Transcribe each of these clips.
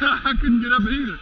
I couldn't get up either.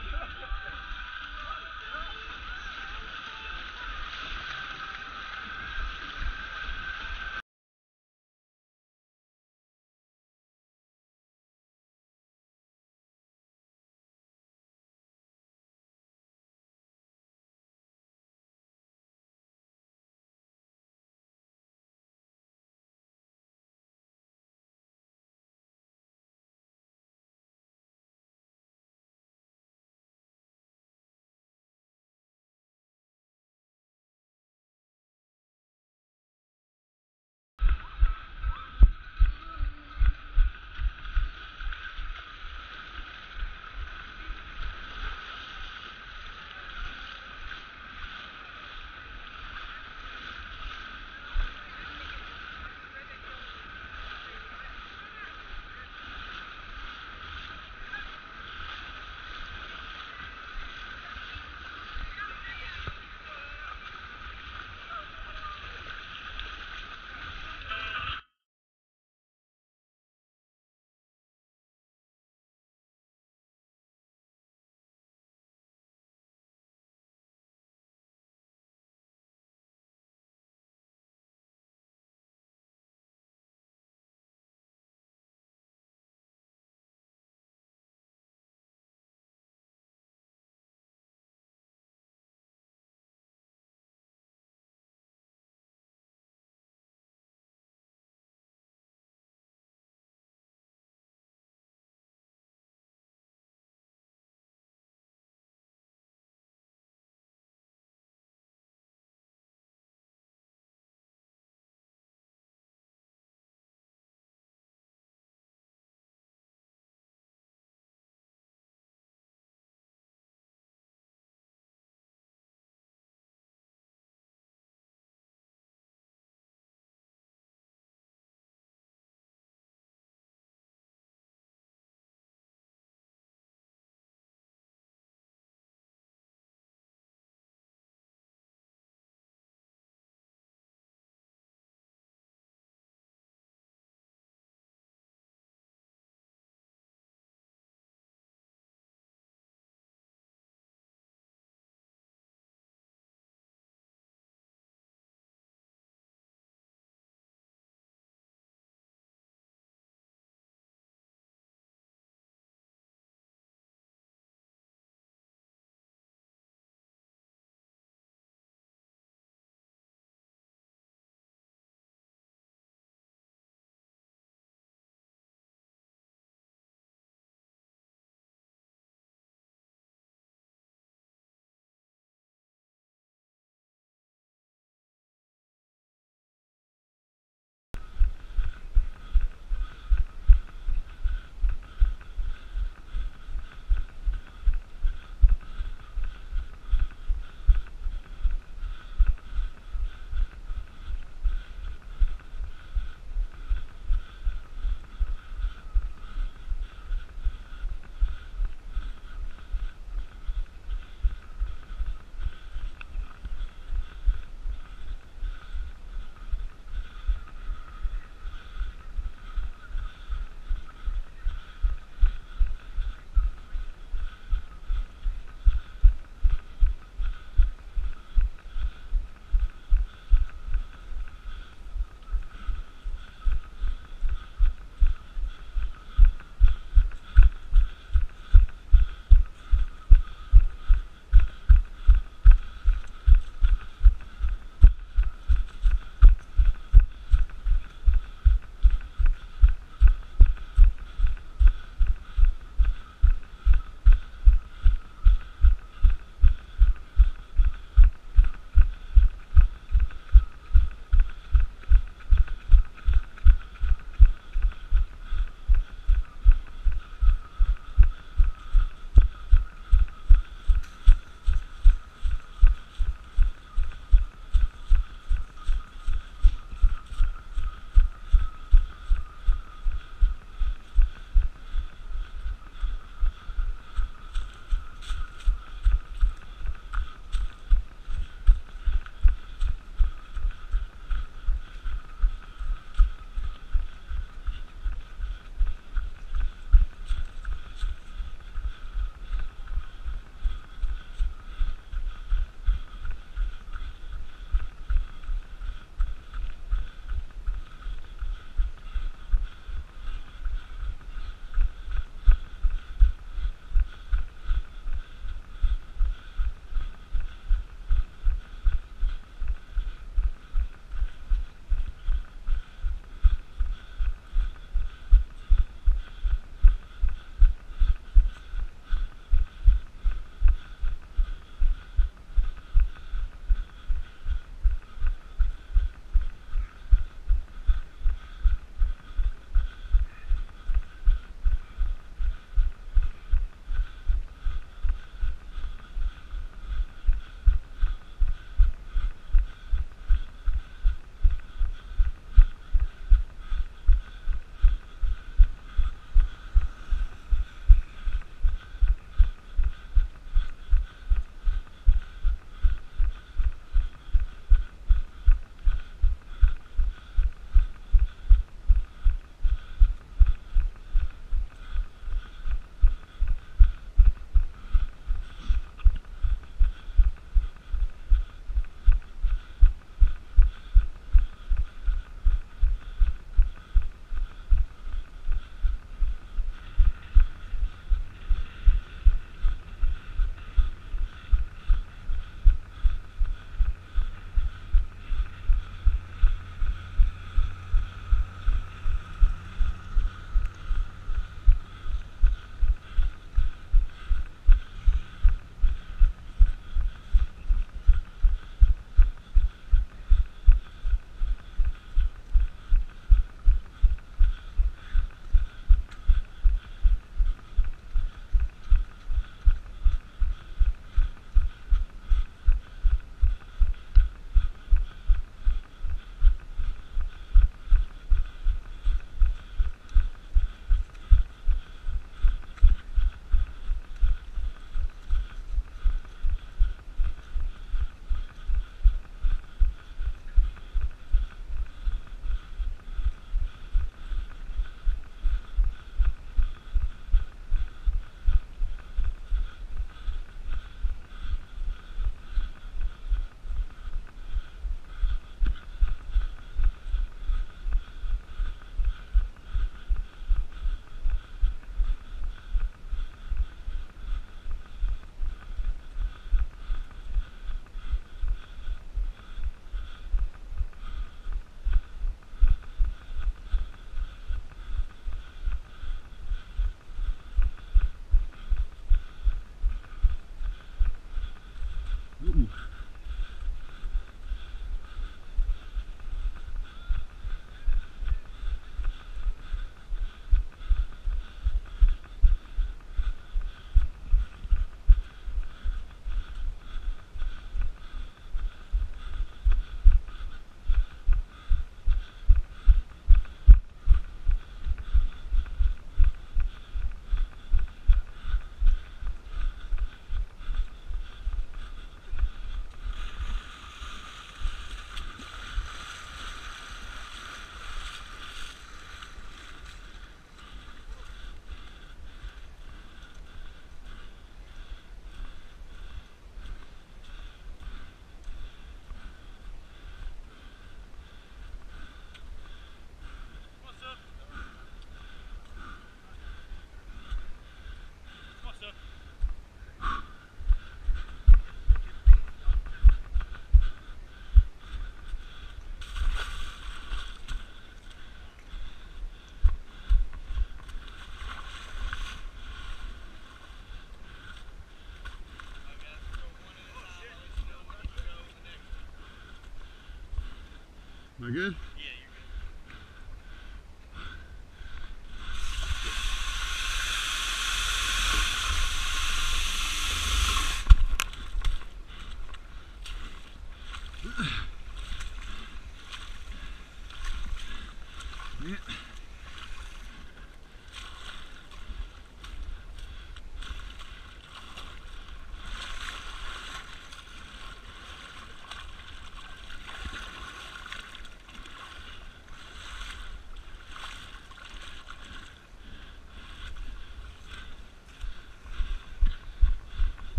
I good? Yeah, you're good.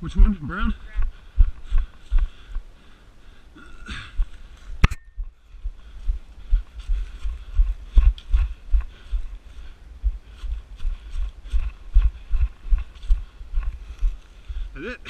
Which one? Brown? That's it.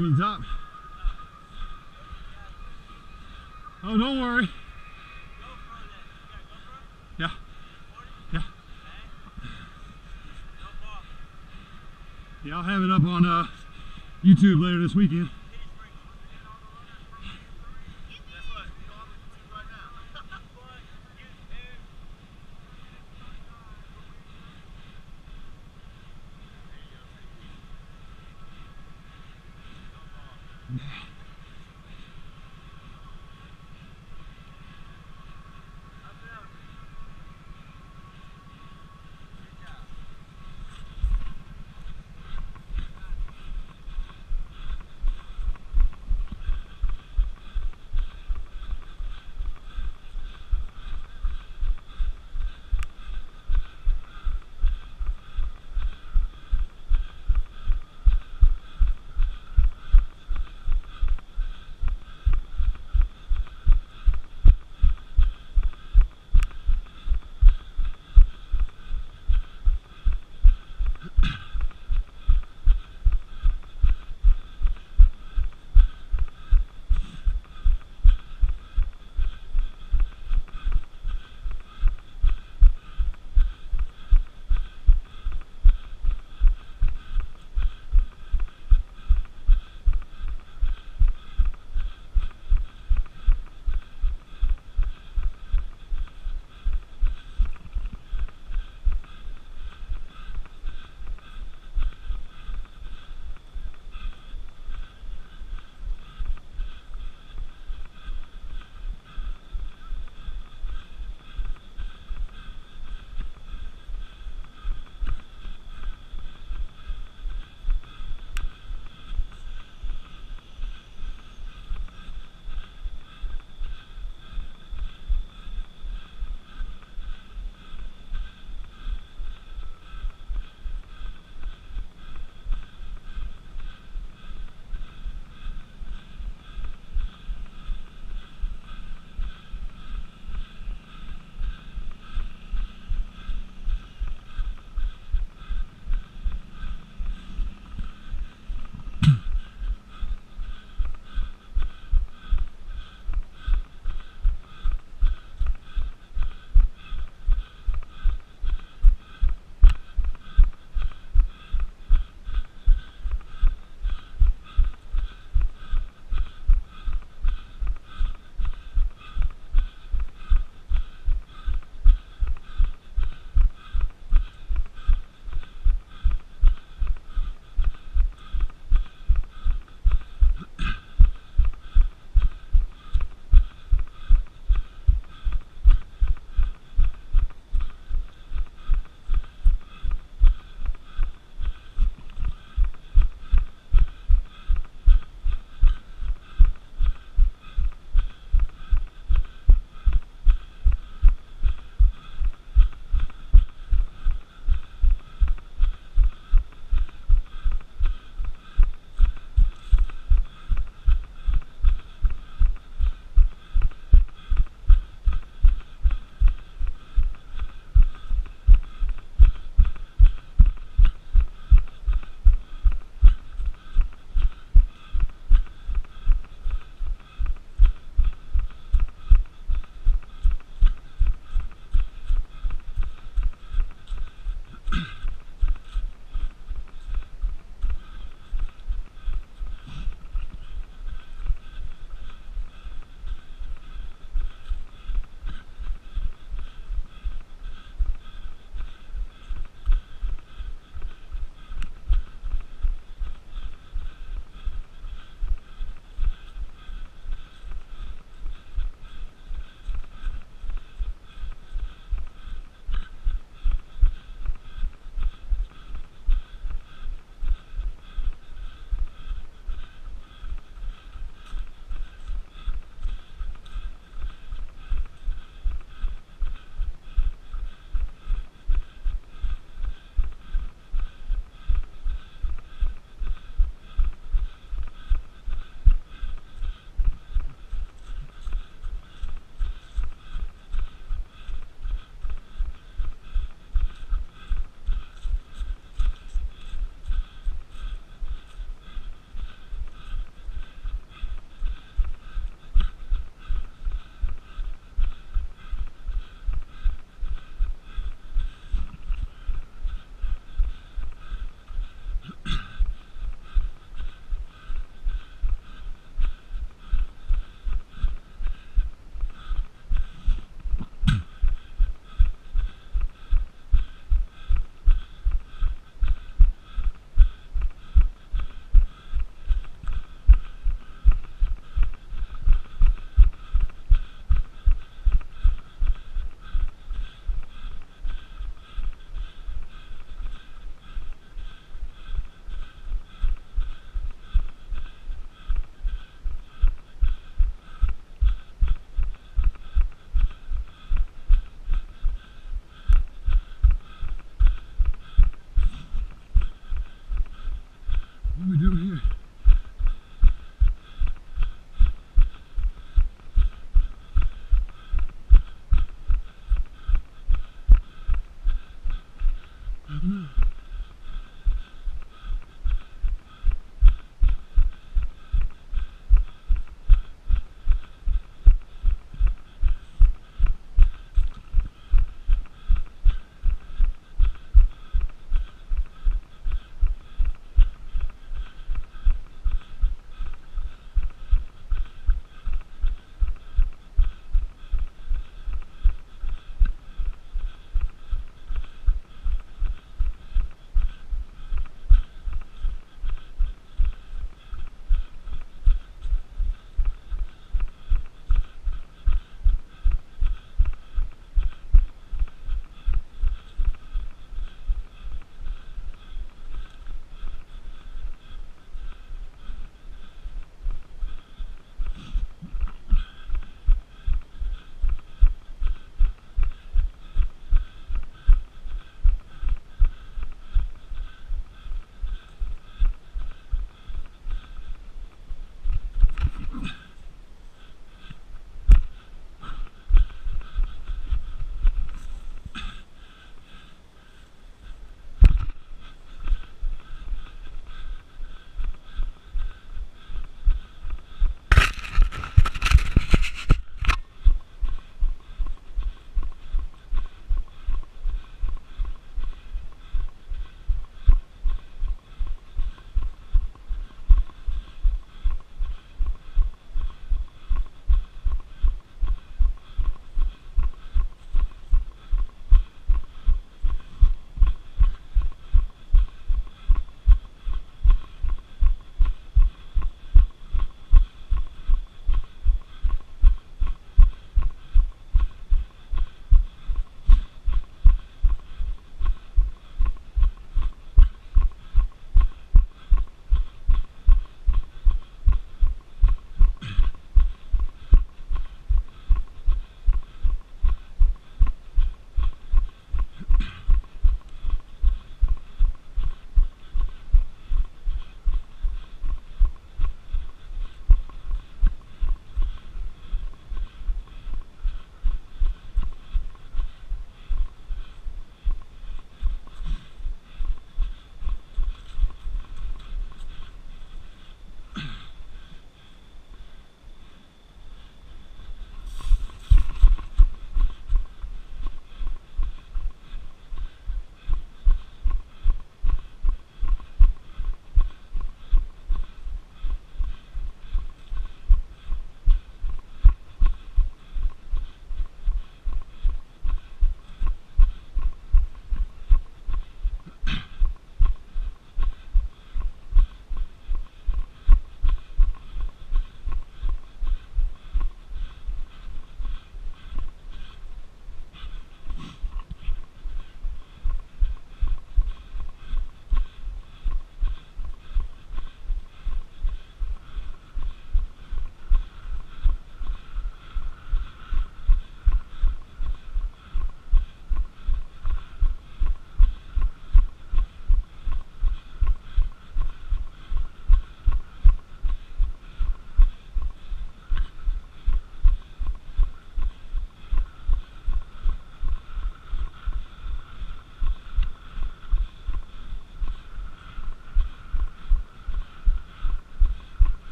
Opens up. Oh, don't worry. Yeah. Yeah. Yeah, I'll have it up on YouTube later this weekend.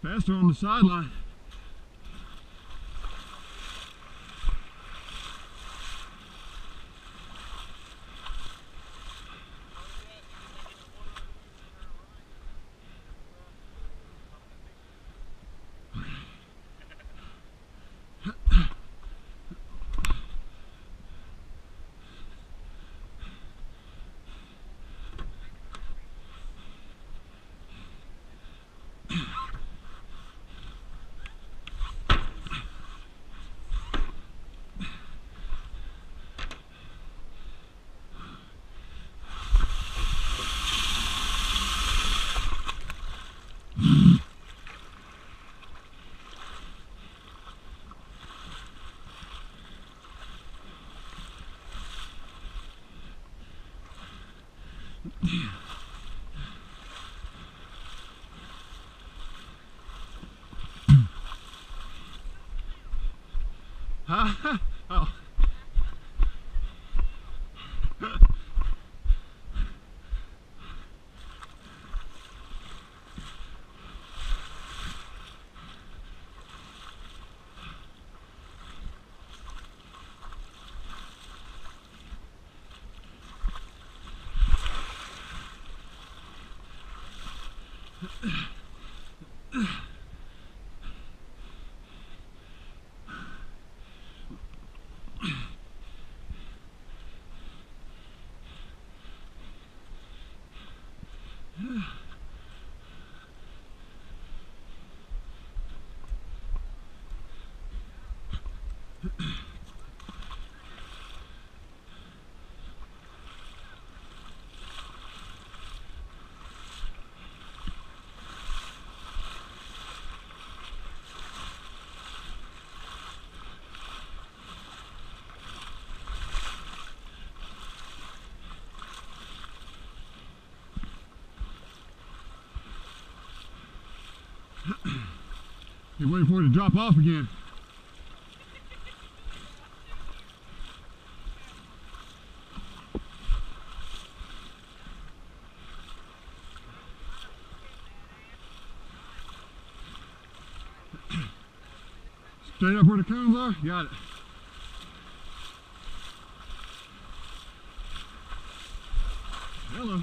Faster on the sideline. Huh? Oh. You're waiting for it to drop off again. Straight up where the cones are? Got it. Hello.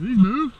These move?